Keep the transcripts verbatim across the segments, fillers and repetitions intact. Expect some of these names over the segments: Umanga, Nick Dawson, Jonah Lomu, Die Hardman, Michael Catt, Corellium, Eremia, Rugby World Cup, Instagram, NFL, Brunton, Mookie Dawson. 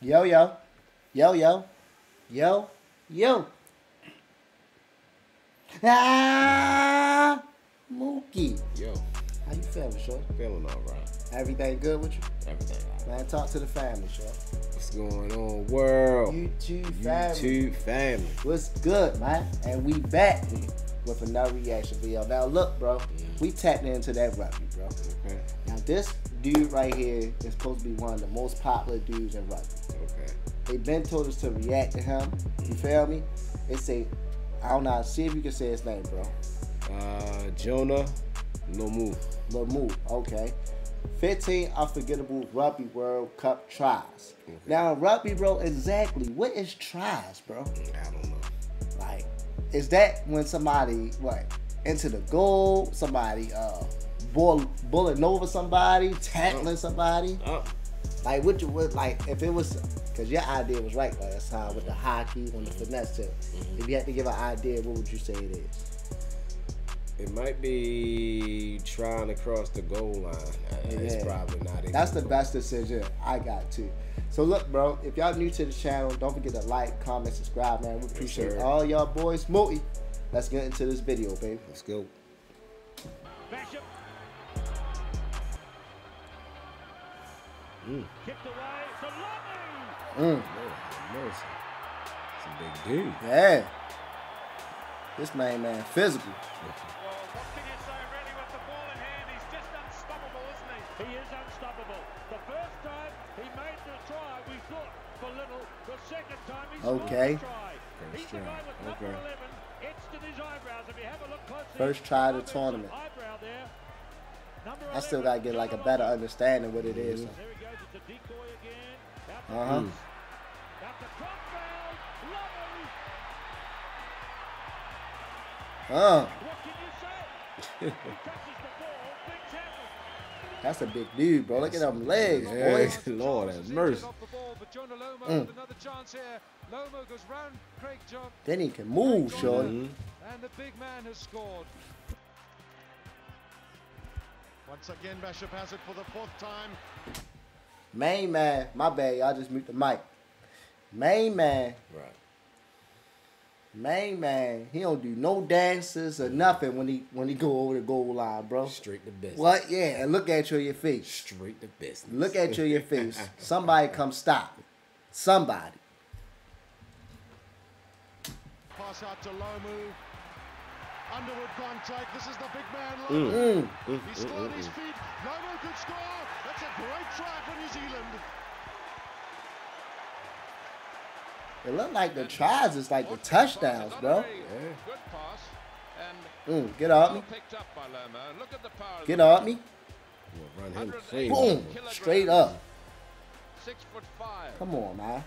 Yo, yo. Yo, yo. Yo, yo. Ah, Mookie. Yo. How you feeling, short? Feeling all right. Everything good with you? Everything all right. Man, talk to the family, short. What's going on, world? YouTube family. YouTube family. What's good, man? And we back here with another reaction video. Now, look, bro. Yeah. We tapped into that rugby, bro. Okay. Now, this dude right here is supposed to be one of the most popular dudes in rugby. Okay. They been told us to react to him. You feel me? They say, I don't know. See if you can say his name, bro. Uh, Jonah Lomu. Lomu, okay. fifteen unforgettable Rugby World Cup tries. Okay. Now, rugby, bro, exactly. What is tries, bro? I don't know. Like, is that when somebody, what, into the goal, somebody uh, bull bulleting over somebody, tackling uh, somebody? Uh, like, what you would, like, if it was, because your idea was right last time with the hockey, on the finesse tip. Mm-hmm. If you had to give an idea, what would you say it is? It might be trying to cross the goal line. Yeah. It's probably not. That's the goal. Best decision I got too. So look, bro, if y'all new to the channel, don't forget to like, comment, subscribe, man. We appreciate yes, all y'all boys. Mookie, let's get into this video, baby. Let's go. Bash up. Mm. Kicked away. Mm. It's a big dude. Yeah. This main man physical. He is unstoppable. The first time he made the try, we thought for little. The second time he okay. The He's the guy with number okay. eleven. Etched in his eyebrows. If you have a look closely. First try of the tournament. I still gotta get like a better understanding what it is. Mm-hmm. So. There he goes. It's a decoy again. Uh huh. Mm. Uh. That's a big dude, bro. Look at them legs, boys. Yeah. Lord have mercy. Mm. Then he can move, shorty. Mm-hmm. And the big man has scored. Once again, Bishop has it for the fourth time. Main man, my bad, y'all just mute the mic. Main man. Right. Main man, he don't do no dances or nothing when he when he go over the goal line, bro. Straight to business. What? Yeah, and look at you in your face. Straight to business. Look at you in your face. Somebody come stop it. Somebody. Pass out to Lomu. Underwood contract. This is the big man. Lomu. Mm. Mm. He stood on mm. his feet. Lomu could score. That's a great try for New Zealand. It look like the tries is like the touchdowns, bro. Yeah. Mm, get off me. Get off me. Boom. Straight up. Come on, man.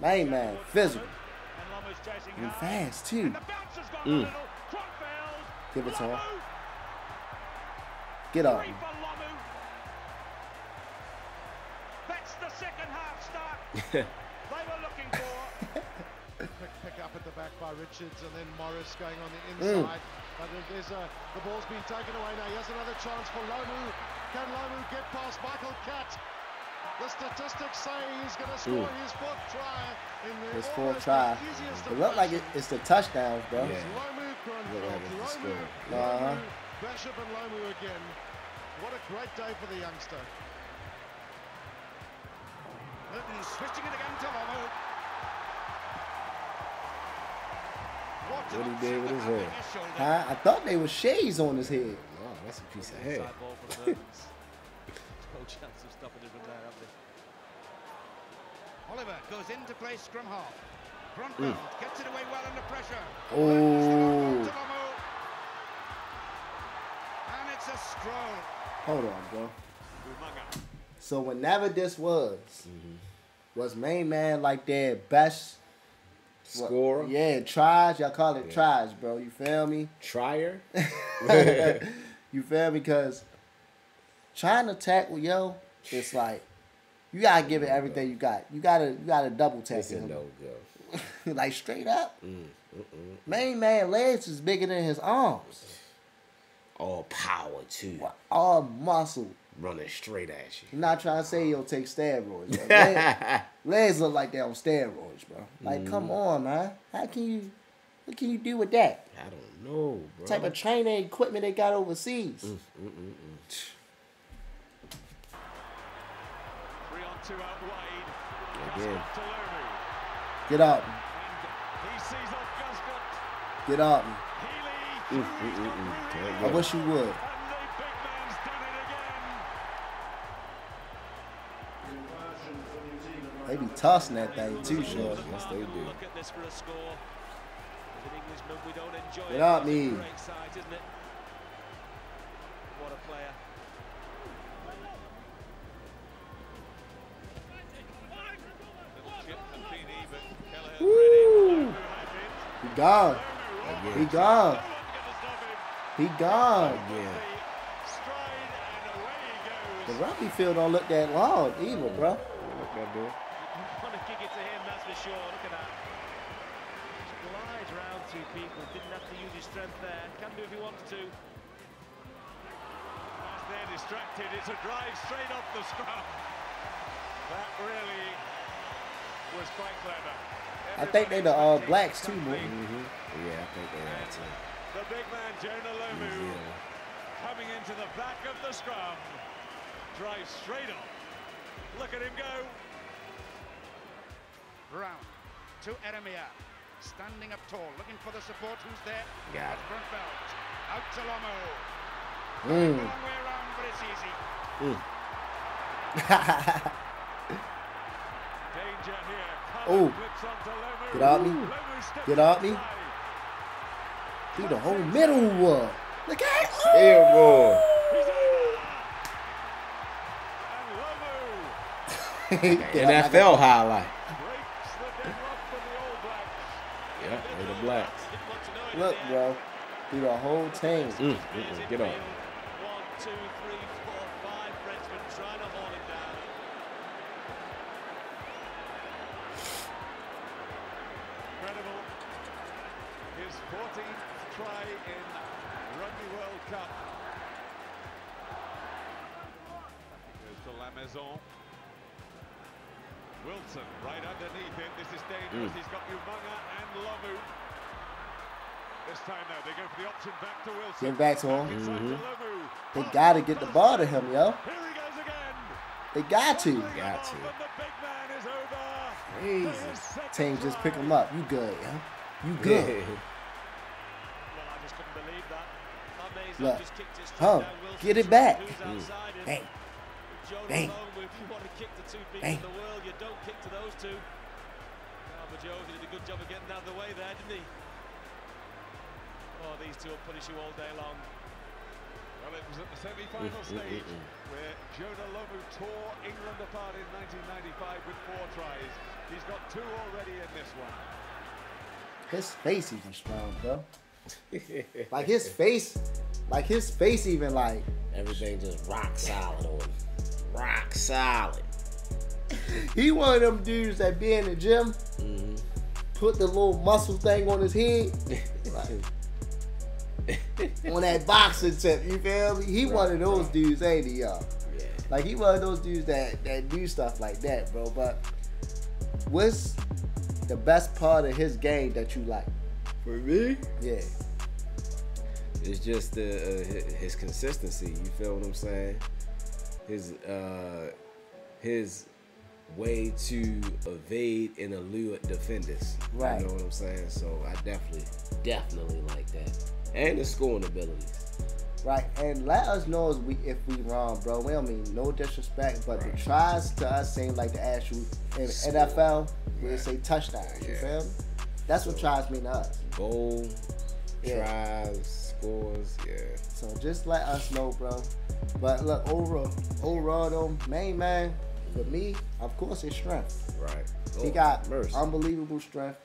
Main man, physical. And fast, too. Mm. Give it to him. Get off me. That's the second half start. They were looking for quick pick up at the back by Richards and then Morris going on the inside. Mm. But there's a the ball's been taken away now. Here's another chance for Lomu. Can Lomu get past Michael Catt? The statistics say he's going to score Ooh. his fourth try in the his fourth try. It looked like it, it's the touchdowns, bro. Yeah. Lomu, Lomu, Lomu, uh-huh. Bishop and Lomu again. What a great day for the youngster. Switching it again to Lomu. What he did with his head. Huh? I thought they were shades on his head. Oh, that's a piece of head. No chance of stopping it with that up there. Oliver goes in to play scrum half. Brunton mm. gets it away well under pressure. Oh. And it's a scroll. Hold on, bro. So whenever this was, mm-hmm. was main man like their best scorer? What, yeah, tries. Y'all call it yeah. tries, bro. You feel me? Trier. You feel me? Because trying to tackle, yo, it's like you gotta give it everything you got. You gotta, you gotta double tackle him. No go. Like straight up. Mm, mm, mm. Main man legs is bigger than his arms. All power too. All muscle. Running straight at you. I'm not trying to say he'll take steroids. Right? legs look like they're on steroids, bro. Like, mm. come on, man. How can you, what can you do with that? I don't know, bro. What type of training equipment they got overseas? Mm, mm, mm, mm. Three on two out wide. Again. Get up. He sees off Get up. Mm, mm, mm, mm. I wish you would. They be tossing that thing too, short. Yes, they do. Look at this for a score. As an Englishman, we don't enjoy it. Without me. What a player. Woo! He gone. He gone. He gone. Again. The rugby field don't look that long either, bro. Look at that. Sure, look at that. Just glides round two people. Didn't have to use his strength there. Can do if he wants to. As they're distracted, it's a drive straight off the scrum. That really was quite clever. Everybody I think they're the All Blacks too, boy. Mm-hmm. Yeah, I think they are too. The big man, Jonah Lomu, yeah. coming into the back of the scrum. Drives straight off. Look at him go. Brown to Eremia, standing up tall, looking for the support. Who's there? Yeah. Out to Lomu. Mm. Long way around, but it's easy. Mm. Danger here. Oh, get out me! Get out me! Through the whole middle wall. Look at it! N F L highlight. Yep, they're the Blacks. Look, bro. Through the whole team. Mm, mm, mm, get on. One, two, three, four, five Frenchmen trying to hold him down. Incredible. His fourteenth try in Rugby World Cup. Goes to La Maison. Wilson right underneath him. This is dangerous. Mm. He's got Umanga and Lomu. This time now they go for the option back to Wilson. Get back to him. Mm-hmm. They got to get the ball to him, yo. Here he goes again. They got to. Got to. Jesus. Team just pick him up. You good, yo. You good. Yeah. Well, I just couldn't believe that. Amazing. Look. Just kicked his huh. Get it back. Mm. Hey. Bang. If you want to kick the two people in the world, you don't kick to those two. Oh, but Joe did a good job of getting out of the way there, didn't he? Oh, these two will punish you all day long. Well, it was at the semi-final stage where Jonah Lomu tore England apart in nineteen ninety-five with four tries. He's got two already in this one. His face even strong, bro. Like his face, like his face even like everything just rock solid on him. Rock solid. He one of them dudes that be in the gym, mm-hmm. put the little muscle thing on his head, like, on that boxing tip. You feel me? He right, one of those right. dudes, ain't he, y'all? Yeah. Like he one of those dudes that that do stuff like that, bro. But what's the best part of his game that you like? For me? Yeah. It's just the uh, his consistency. You feel what I'm saying? His uh, his way to evade and elude defenders. Right. You know what I'm saying? So I definitely, definitely like that. And the scoring abilities. Right. And let us know if we if we wrong, bro. We don't mean no disrespect, but right. the tries to us seem like the actual in N F L we right. say touchdowns. Yeah. You feel me? That's so what tries mean to us. Goal, yeah. tries, scores, yeah. So just let us know, bro. But look, overall, overall though, main man, for me, of course, his strength. Right. Oh, he got mercy. Unbelievable strength.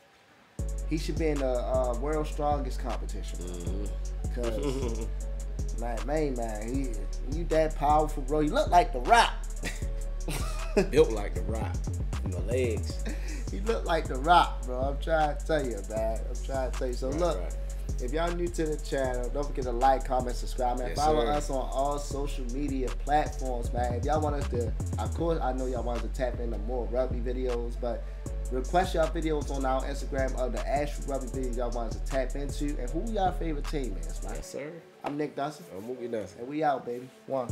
He should be in the uh, world's strongest competition. Because, mm-hmm. man, main man, he, you that powerful, bro. You look like The Rock. Built like The Rock. Your legs. He look like The Rock, bro. I'm trying to tell you, man. I'm trying to tell you. So right, look. Right. If y'all new to the channel, don't forget to like, comment, subscribe, man. Yes, Follow sir. us on all social media platforms, man. If y'all want us to, of course, I know y'all want us to tap into more rugby videos, but request y'all videos on our Instagram of the actual rugby videos y'all want us to tap into, and who y'all favorite team is, man. Yes, sir. I'm Nick Dawson. I'm Mookie Dawson. And we out, baby. One.